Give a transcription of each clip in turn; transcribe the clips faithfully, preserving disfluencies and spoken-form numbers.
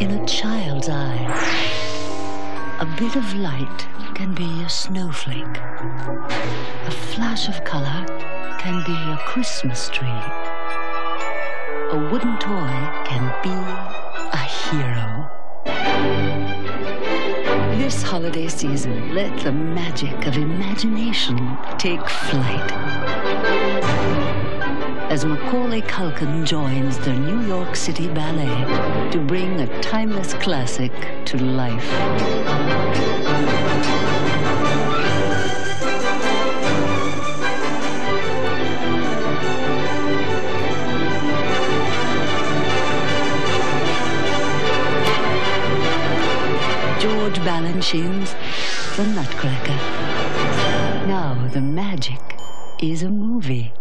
in a child's eye. A bit of light can be a snowflake. A flash of color can be a Christmas tree. A wooden toy can be a hero. This holiday season, let the magic of imagination take flight as Macaulay Culkin joins the New York City Ballet to bring a timeless classic to life. George Balanchine's The Nutcracker. Now the magic is a movie.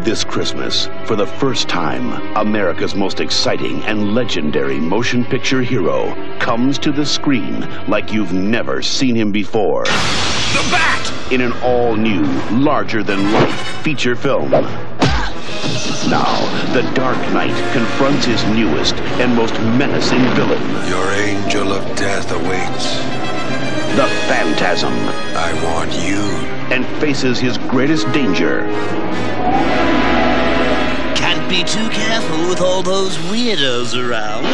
This Christmas, for the first time, America's most exciting and legendary motion picture hero comes to the screen like you've never seen him before. The Bat! In an all-new, larger-than-life feature film. Now, the Dark Knight confronts his newest and most menacing villain. Your angel of death awaits. The Phantasm. I want you. And faces his greatest danger. Can't be too careful with all those weirdos around.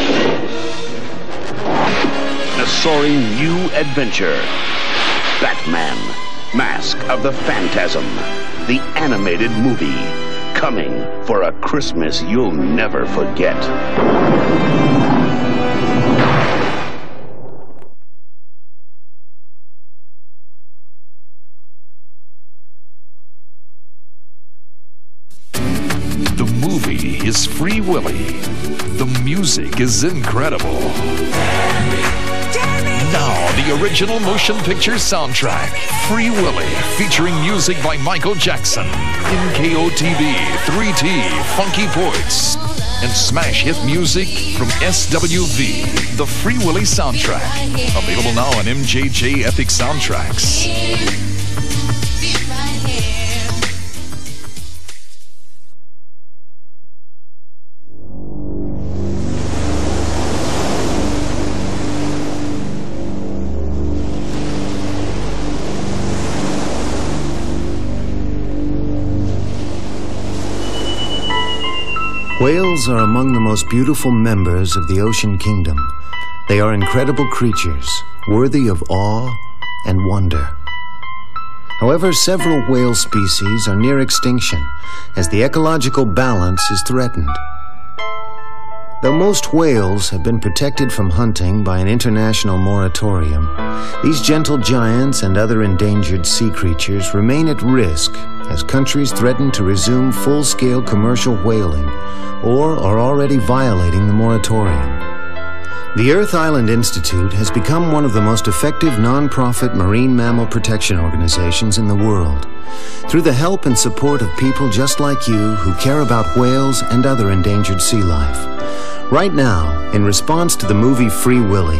A soaring new adventure. Batman, Mask of the Phantasm. The animated movie. Coming for a Christmas you'll never forget. Is Free Willy. The music is incredible. Now, the original motion picture soundtrack, Free Willy, featuring music by Michael Jackson, N K O T V, three T, Funky Ports, and smash hit music from S W V, the Free Willy soundtrack. Available now on M J J Epic Soundtracks. Whales are among the most beautiful members of the ocean kingdom. They are incredible creatures, worthy of awe and wonder. However, several whale species are near extinction as the ecological balance is threatened. Though most whales have been protected from hunting by an international moratorium, these gentle giants and other endangered sea creatures remain at risk as countries threaten to resume full-scale commercial whaling or are already violating the moratorium. The Earth Island Institute has become one of the most effective nonprofit marine mammal protection organizations in the world, through the help and support of people just like you who care about whales and other endangered sea life. Right now, in response to the movie Free Willy,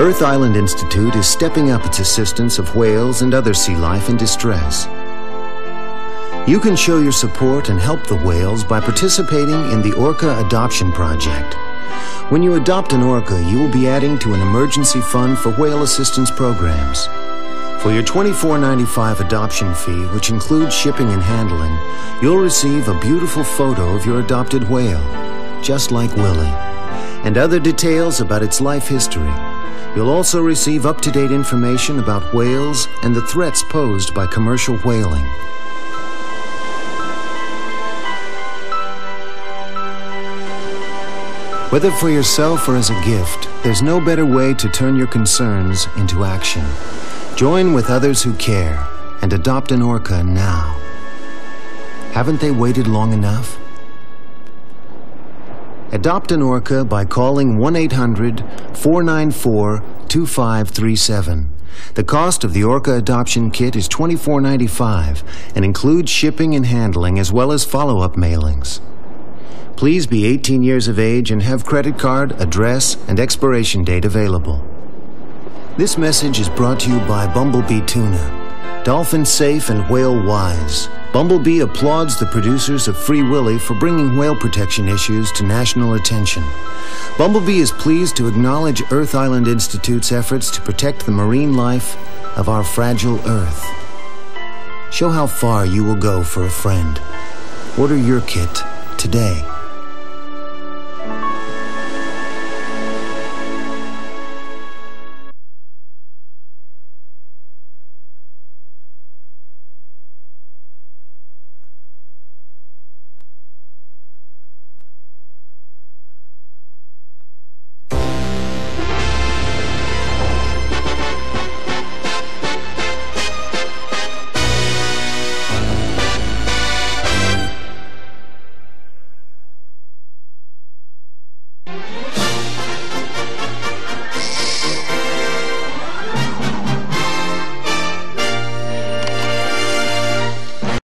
Earth Island Institute is stepping up its assistance of whales and other sea life in distress. You can show your support and help the whales by participating in the Orca Adoption Project. When you adopt an orca, you will be adding to an emergency fund for whale assistance programs. For your twenty-four ninety-five adoption fee, which includes shipping and handling, you'll receive a beautiful photo of your adopted whale, just like Willy, and other details about its life history. You'll also receive up-to-date information about whales and the threats posed by commercial whaling. Whether for yourself or as a gift, there's no better way to turn your concerns into action. Join with others who care and adopt an orca now. Haven't they waited long enough? Adopt an orca by calling one eight hundred, four nine four, two five three seven The cost of the Orca Adoption Kit is twenty-four ninety-five and includes shipping and handling as well as follow-up mailings. Please be eighteen years of age and have credit card, address, and expiration date available. This message is brought to you by Bumblebee Tuna. Dolphin safe and whale wise, Bumblebee applauds the producers of Free Willy for bringing whale protection issues to national attention. Bumblebee is pleased to acknowledge Earth Island Institute's efforts to protect the marine life of our fragile Earth. Show how far you will go for a friend. Order your kit today.